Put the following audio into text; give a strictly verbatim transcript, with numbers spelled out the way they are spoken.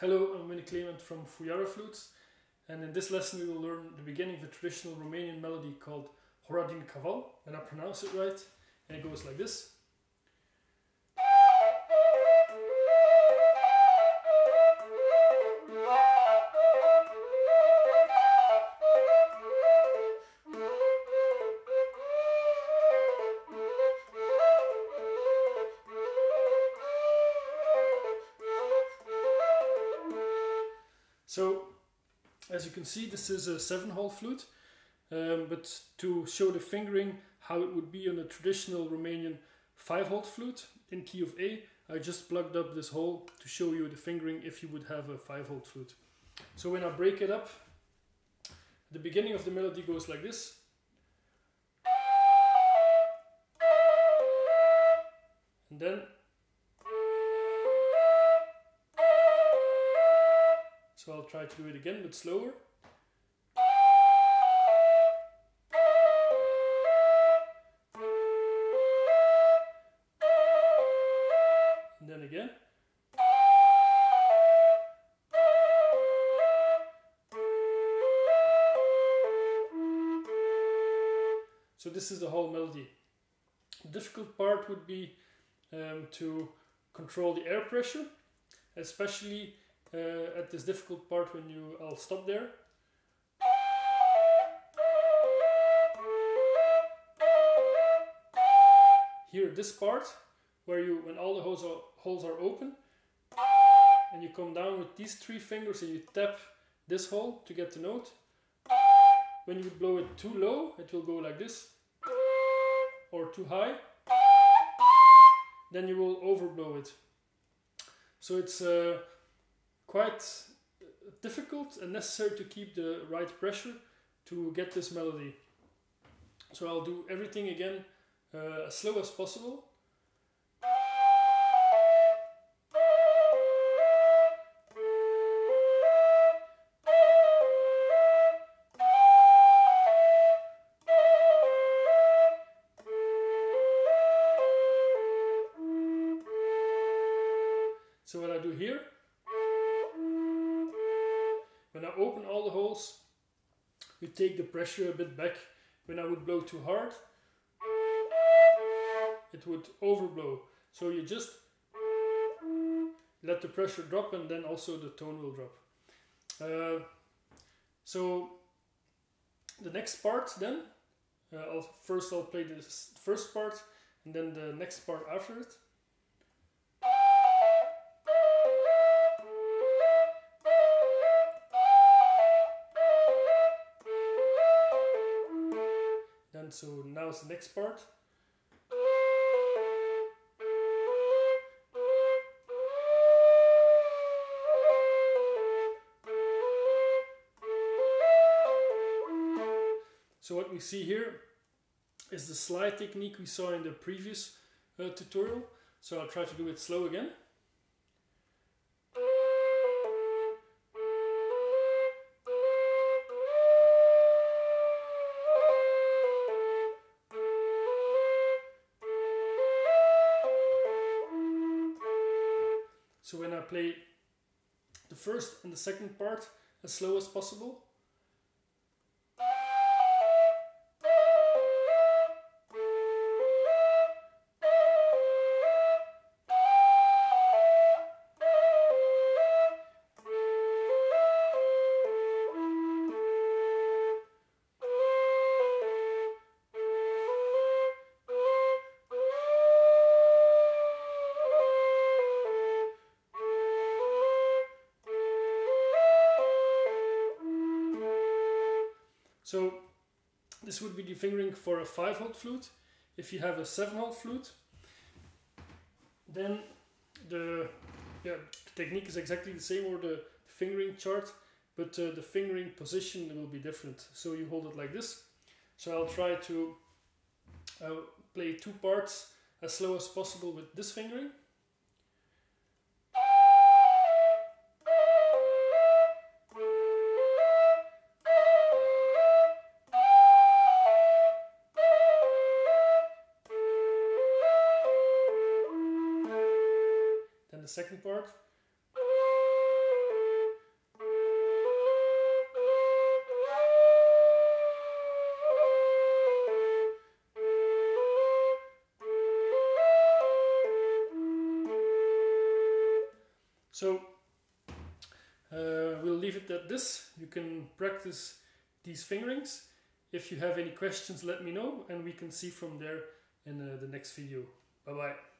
Hello, I'm Winnie Clement from Fuyara Flutes, and in this lesson we will learn the beginning of a traditional Romanian melody called Hora din Caval, and I pronounce it right, and it goes like this. So, as you can see, this is a seven-hole flute, um, but to show the fingering how it would be on a traditional Romanian five-hole flute in key of A, I just plugged up this hole to show you the fingering if you would have a five-hole flute. So when I break it up, the beginning of the melody goes like this. And then so I'll try to do it again, but slower. And then again. So this is the whole melody. The difficult part would be um, to control the air pressure, especially Uh, at this difficult part when you, I'll stop there. Here, this part where you, when all the holes are, holes are open, and you come down with these three fingers and you tap this hole to get the note. When you blow it too low, it will go like this, or too high. Then you will overblow it. So it's Uh, quite difficult and necessary to keep the right pressure to get this melody. So I'll do everything again uh, as slow as possible. So what I do here, when I open all the holes, you take the pressure a bit back. When I would blow too hard, it would overblow. So you just let the pressure drop, and then also the tone will drop. Uh, so the next part then, uh, I'll, first I'll play this first part, and then the next part after it. So now it's the next part. So what we see here is the slide technique we saw in the previous uh, tutorial. So I'll try to do it slow again. So when I play the first and the second part as slow as possible, so this would be the fingering for a five-hole flute. If you have a seven-hole flute, then the, yeah, the technique is exactly the same, or the fingering chart, but uh, the fingering position will be different. So you hold it like this. So I'll try to uh, play two parts as slow as possible with this fingering. The second part, So uh, we'll leave it at this. You can practice these fingerings. If you have any questions, let me know, and we can see from there in uh, the next video. Bye bye.